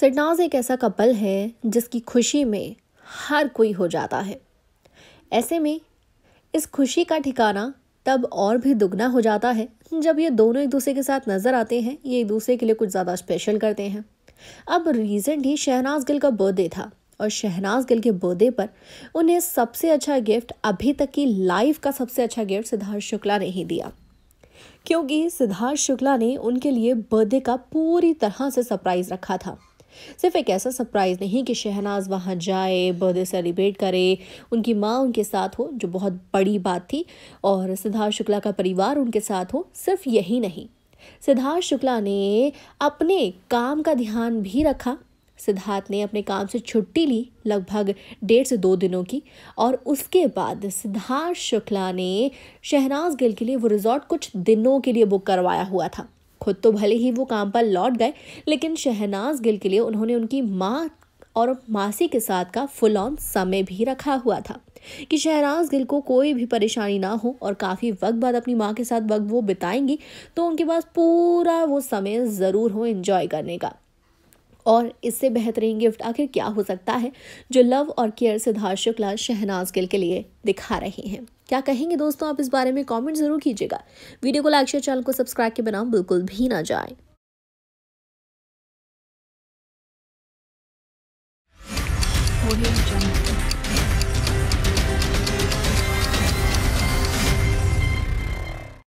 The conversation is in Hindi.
सिडनाज़ एक ऐसा कपल है जिसकी खुशी में हर कोई हो जाता है। ऐसे में इस खुशी का ठिकाना तब और भी दुगना हो जाता है जब ये दोनों एक दूसरे के साथ नज़र आते हैं, ये एक दूसरे के लिए कुछ ज़्यादा स्पेशल करते हैं। अब रिसेंटली शहनाज गिल का बर्थडे था और शहनाज गिल के बर्थडे पर उन्हें सबसे अच्छा गिफ्ट, अभी तक की लाइफ का सबसे अच्छा गिफ्ट सिद्धार्थ शुक्ला ने ही दिया, क्योंकि सिद्धार्थ शुक्ला ने उनके लिए बर्थडे का पूरी तरह से सरप्राइज़ रखा था। सिर्फ एक ऐसा सरप्राइज़ नहीं कि शहनाज वहां जाए, बर्थडे सेलिब्रेट करे, उनकी माँ उनके साथ हो, जो बहुत बड़ी बात थी, और सिद्धार्थ शुक्ला का परिवार उनके साथ हो। सिर्फ यही नहीं, सिद्धार्थ शुक्ला ने अपने काम का ध्यान भी रखा। सिद्धार्थ ने अपने काम से छुट्टी ली, लगभग 1.5 से 2 दिनों की, और उसके बाद सिद्धार्थ शुक्ला ने शहनाज गिल के लिए वो रिजॉर्ट कुछ दिनों के लिए बुक करवाया हुआ था। खुद तो भले ही वो काम पर लौट गए, लेकिन शहनाज गिल के लिए उन्होंने उनकी माँ और मासी के साथ का फुल ऑन समय भी रखा हुआ था कि शहनाज गिल को कोई भी परेशानी ना हो और काफ़ी वक्त बाद अपनी माँ के साथ वक्त वो बिताएंगी तो उनके पास पूरा वो समय ज़रूर हो एंजॉय करने का। और इससे बेहतरीन गिफ्ट आखिर क्या हो सकता है जो लव और केयर सिद्धार्थ शुक्ला शहनाज गिल के लिए दिखा रहे हैं। क्या कहेंगे दोस्तों आप इस बारे में? कमेंट ज़रूर कीजिएगा। वीडियो को लाइक, शेयर, चैनल को सब्सक्राइब के बिना बिल्कुल भी ना जाए।